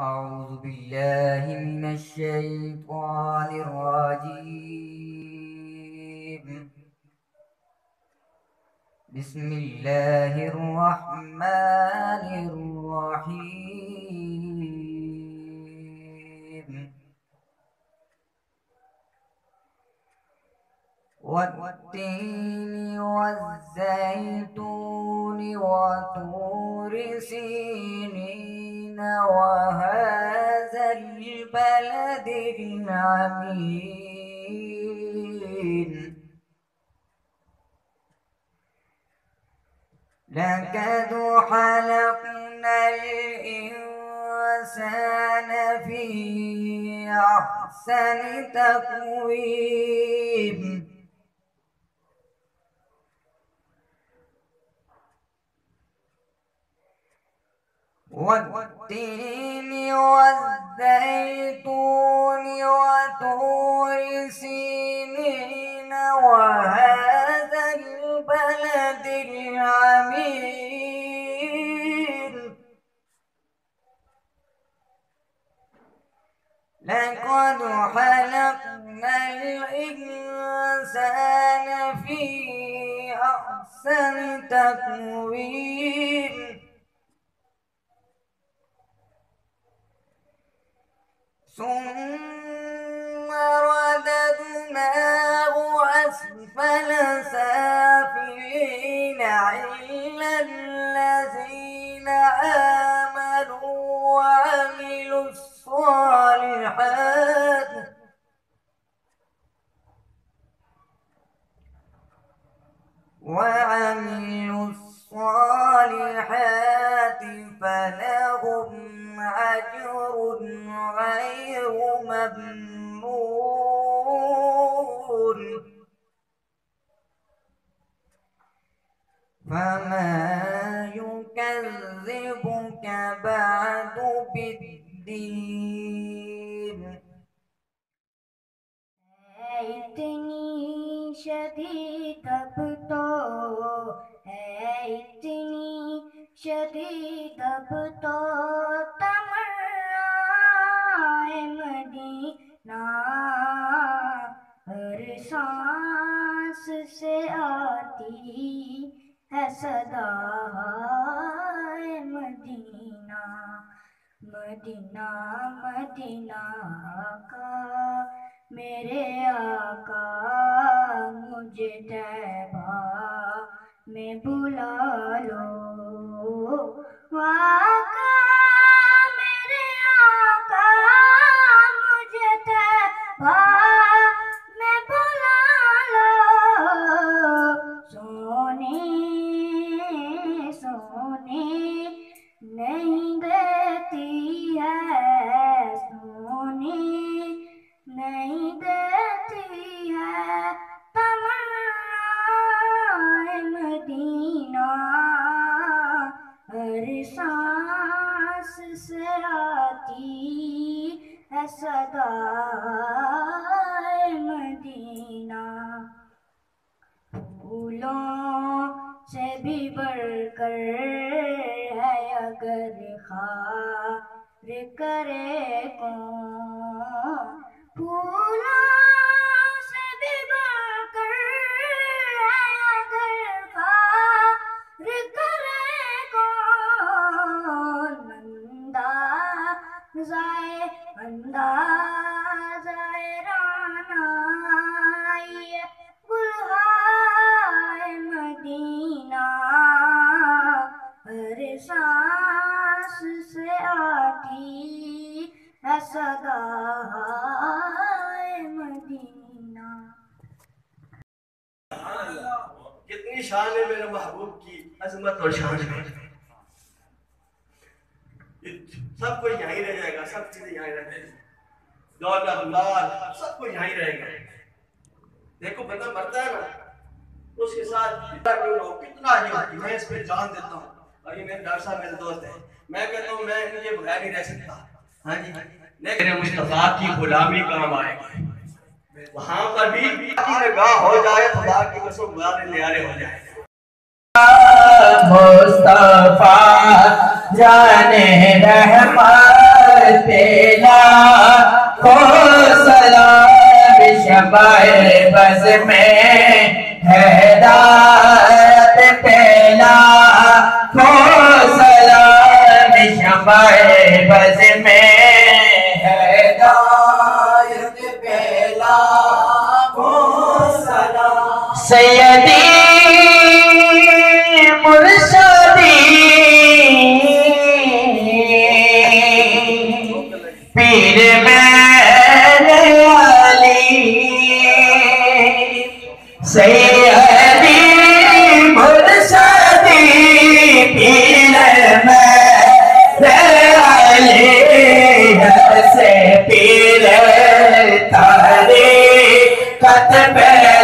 أعوذ بالله من الشيطان الرجيم. بسم الله الرحمن الرحيم. والتين والزيتون وطور سينين وهذا البلد العميد. لقد خلقنا الإنسان في أحسن تقويم. والتين والزيتون وطور سينين وهذا البلد العميد. لقد خلقنا الإنسان في أحسن تقويم. ثم رددناه أسفل سافلين إلا الذين آمنوا وعملوا الصالحات فلهم أجر غير ممنون. فما يكذبك بعد بالدين؟ اتني شديد ابتو شدید اب تو تمرائے مدینہ، ہر سانس سے آتی ہے صدائے مدینہ. مدینہ مدینہ آقا میرے آقا، مجھے طیبہ میں بلا لو. آقا میرے آقا مجھے طیبہ میں بلا لو. سونے سونے نہیں دیتی ہے، سونے نہیں دیتی ہے تمنا مدینہ، ہر سانس سے آتی ہے صدائے مدینہ. پھولوں سے بھی بڑھ کر ہے اگر خار کرے کون، پھولوں سے بھی بڑھ کر ہے اگر خار کرے انداز رانا. یہ گلہائے مدینہ، ہر سانس سے آتی ہے صدائے مدینہ. کتنی شان ہے میرے محبوب کی، عظمت اور شان ہے. سب کوئی یہاں ہی رہ جائے گا، سب چیزیں یہاں ہی رہ جائے گی، دولت اولاد سب کوئی یہاں ہی رہے گا. دیکھو بندہ مرتا ہے نا، اس کے ساتھ کتنا ہی ہوتی ہے. میں اس پہ جان دیتا ہوں، اور یہ میرے ڈاکٹر صاحب میرے دوست ہیں. میں کہتا ہوں میں یہ بغیر نہیں رہ سکتا. ہاں جی، میرے مصطفیٰ کی غلامی کام آئے گی، وہاں پر بھی نگاہ ہو جائے خدا کی قسم، گزارے لیارے ہو جائے. مصطفیٰ جان رحمت بز میں حیدات پہلا کو سلام شمع بز میں حیدات پہلا کو سلام سیدی مرشدی پیر سیدی مرشدی پیر میں علی سے پیر تاری قطب